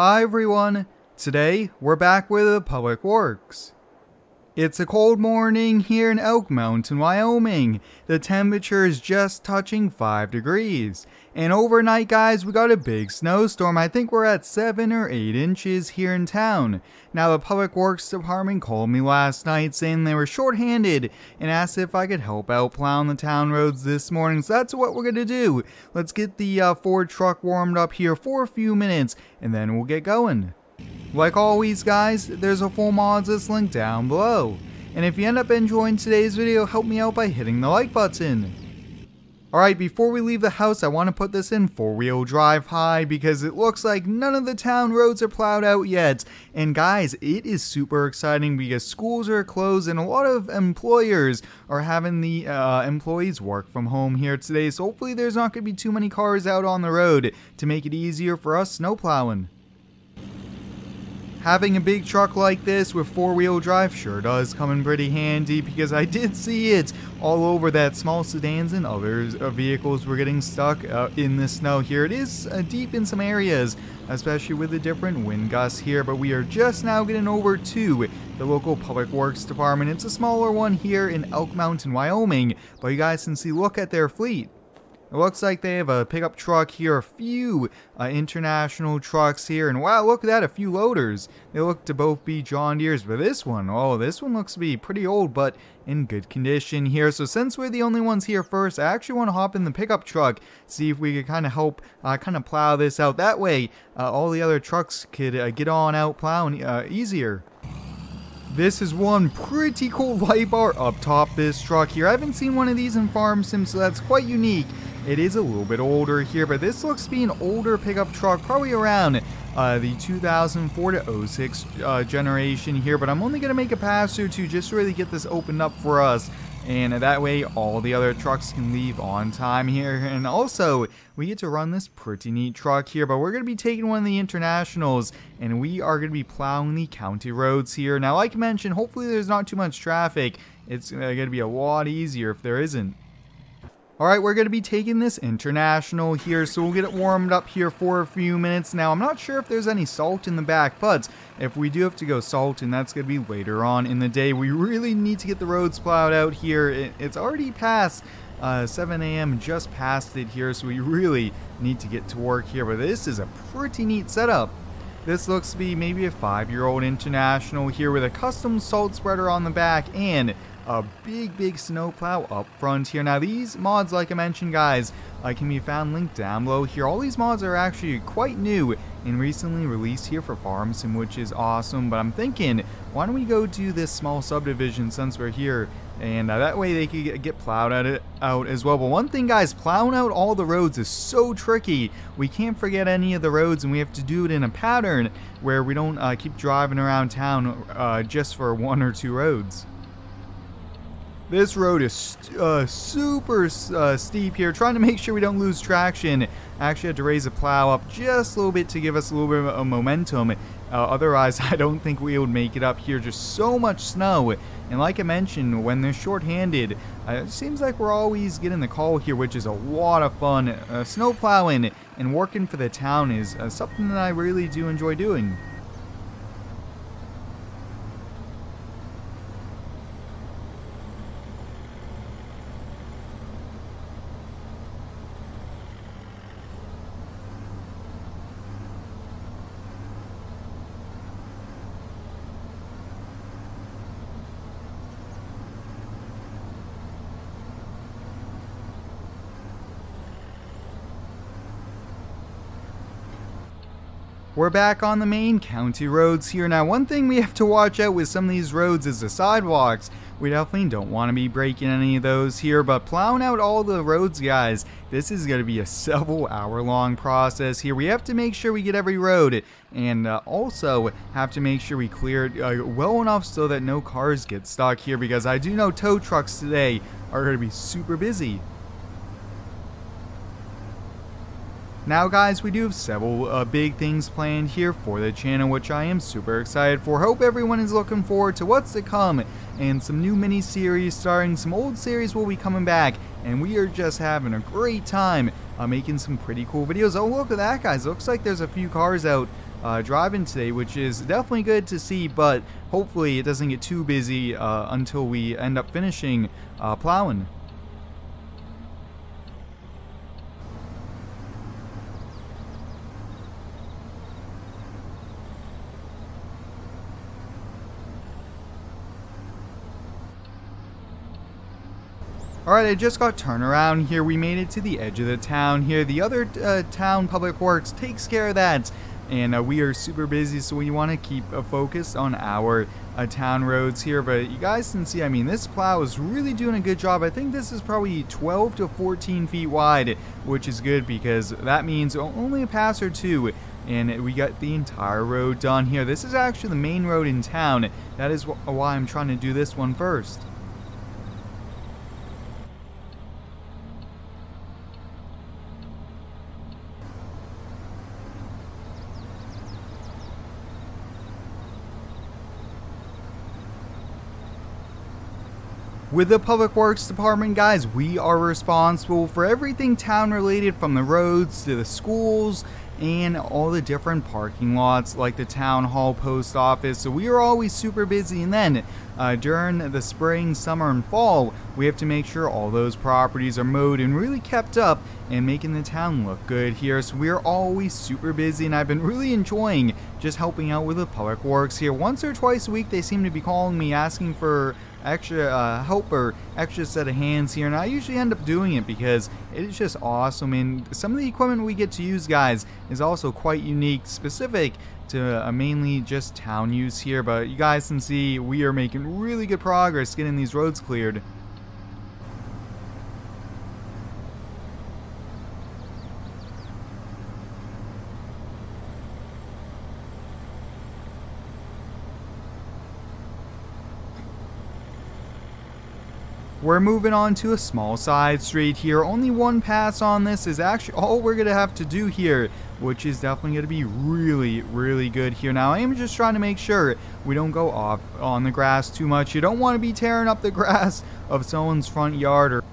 Hi everyone, today we're back with Public Works. It's a cold morning here in Elk Mountain, Wyoming. The temperature is just touching 5 degrees. And overnight guys, we got a big snowstorm. I think we're at 7 or 8 inches here in town. Now the Public Works Department called me last night saying they were shorthanded and asked if I could help out plowing the town roads this morning. So that's what we're going to do. Let's get the Ford truck warmed up here for a few minutes and then we'll get going. Like always guys, there's a full mods list link down below. And if you end up enjoying today's video, help me out by hitting the like button. Alright, before we leave the house, I want to put this in four-wheel drive high because it looks like none of the town roads are plowed out yet. And guys, it is super exciting because schools are closed and a lot of employers are having the employees work from home here today. So hopefully there's not going to be too many cars out on the road to make it easier for us snow plowing. Having a big truck like this with four-wheel drive sure does come in pretty handy because I did see it all over that small sedans and other vehicles were getting stuck in the snow here. It is deep in some areas, especially with the different wind gusts here, but we are just now getting over to the local Public Works Department. It's a smaller one here in Elk Mountain, Wyoming, but you guys can see, look at their fleet. It looks like they have a pickup truck here, a few International trucks here, and wow, look at that, a few loaders. They look to both be John Deere's, but this one looks to be pretty old, but in good condition here. So since we're the only ones here first, I actually want to hop in the pickup truck, see if we could kind of help plow this out. That way, all the other trucks could get on out plowing easier. This is one pretty cool light bar up top this truck here. I haven't seen one of these in farm sims, so that's quite unique. It is a little bit older here, but this looks to be an older pickup truck, probably around the 2004 to 06 generation here, but I'm only going to make a pass through to just really get this opened up for us, and that way all the other trucks can leave on time here. And also, we get to run this pretty neat truck here, but we're going to be taking one of the Internationals, and we are going to be plowing the county roads here. Now, like I mentioned, hopefully there's not too much traffic. It's going to be a lot easier if there isn't. Alright, we're going to be taking this International here, so we'll get it warmed up here for a few minutes. Now, I'm not sure if there's any salt in the back, but if we do have to go salt, and that's going to be later on in the day, we really need to get the roads plowed out here. It's already past 7 a.m., just past it here, so we really need to get to work here, but this is a pretty neat setup. This looks to be maybe a 5-year-old International here with a custom salt spreader on the back and a big snow plow up front here. Now these mods, like I mentioned guys, can be found linked down below here. All these mods are actually quite new and recently released here for farm sim, which is awesome, but I'm thinking, why don't we go do this small subdivision since we're here, and that way they could get plowed out as well. But one thing guys, plowing out all the roads is so tricky. We can't forget any of the roads, and we have to do it in a pattern where we don't keep driving around town just for one or two roads. This road is super steep here, trying to make sure we don't lose traction. I actually had to raise the plow up just a little bit to give us a little bit of momentum. Otherwise, I don't think we would make it up here. Just so much snow. And like I mentioned, when they're shorthanded, it seems like we're always getting the call here, which is a lot of fun. Snow plowing and working for the town is something that I really do enjoy doing. We're back on the main county roads here. Now, one thing we have to watch out with some of these roads is the sidewalks. We definitely don't want to be breaking any of those here, but plowing out all the roads, guys, this is going to be a several-hour-long process here. We have to make sure we get every road, and also have to make sure we clear it well enough so that no cars get stuck here, because I do know tow trucks today are going to be super busy. Now guys, we do have several big things planned here for the channel, which I am super excited for. Hope everyone is looking forward to what's to come, and some new mini series starting, some old series will be coming back, and we are just having a great time making some pretty cool videos. Oh, look at that guys, looks like there's a few cars out drive-in today, which is definitely good to see, but hopefully it doesn't get too busy until we end up finishing plowing. Alright, I just got turnaround here. We made it to the edge of the town here. The other town public works takes care of that, and we are super busy, so we want to keep a focus on our town roads here. But you guys can see, I mean, this plow is really doing a good job. I think this is probably 12 to 14 feet wide, which is good because that means only a pass or two. And we got the entire road done here. This is actually the main road in town. That is why I'm trying to do this one first. With the Public Works Department, guys, we are responsible for everything town related, from the roads to the schools and all the different parking lots like the town hall, post office. So we are always super busy, and then during the spring, summer, and fall, we have to make sure all those properties are mowed and really kept up and making the town look good here. So we're always super busy, and I've been really enjoying just helping out with the public works here. Once or twice a week, they seem to be calling me asking for extra help or extra set of hands here, and I usually end up doing it because it is just awesome. And some of the equipment we get to use, guys, is also quite unique, specific to mainly just town use here. But you guys can see we are making really good progress getting these roads cleared. We're moving on to a small side street here. Only one pass on this is actually all we're gonna have to do here, which is definitely gonna be really, really good here. Now, I am just trying to make sure we don't go off on the grass too much. You don't want to be tearing up the grass of someone's front yard or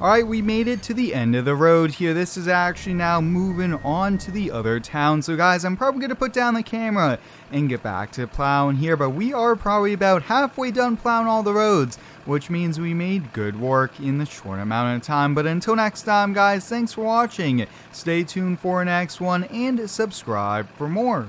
Alright, we made it to the end of the road here. This is actually now moving on to the other town. So guys, I'm probably going to put down the camera and get back to plowing here. But we are probably about halfway done plowing all the roads, which means we made good work in the short amount of time. But until next time, guys, thanks for watching. Stay tuned for our next one and subscribe for more.